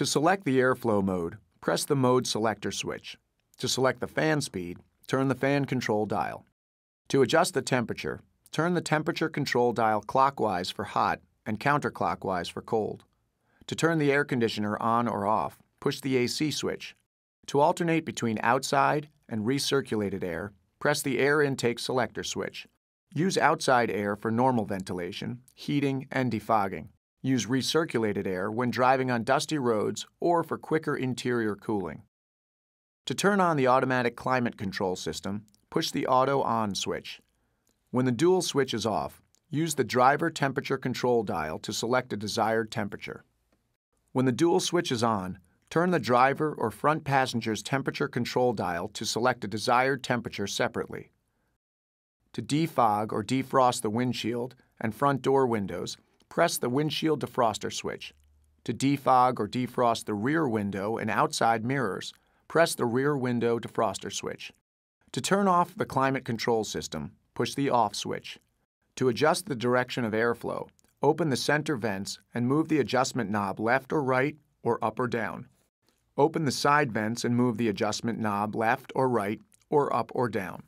To select the airflow mode, press the mode selector switch. To select the fan speed, turn the fan control dial. To adjust the temperature, turn the temperature control dial clockwise for hot and counterclockwise for cold. To turn the air conditioner on or off, push the AC switch. To alternate between outside and recirculated air, press the air intake selector switch. Use outside air for normal ventilation, heating, and defogging. Use recirculated air when driving on dusty roads or for quicker interior cooling. To turn on the automatic climate control system, push the auto on switch. When the dual switch is off, use the driver temperature control dial to select a desired temperature. When the dual switch is on, turn the driver or front passenger's temperature control dial to select a desired temperature separately. To defog or defrost the windshield and front door windows, press the windshield defroster switch. To defog or defrost the rear window and outside mirrors, press the rear window defroster switch. To turn off the climate control system, push the off switch. To adjust the direction of airflow, open the center vents and move the adjustment knob left or right or up or down. Open the side vents and move the adjustment knob left or right or up or down.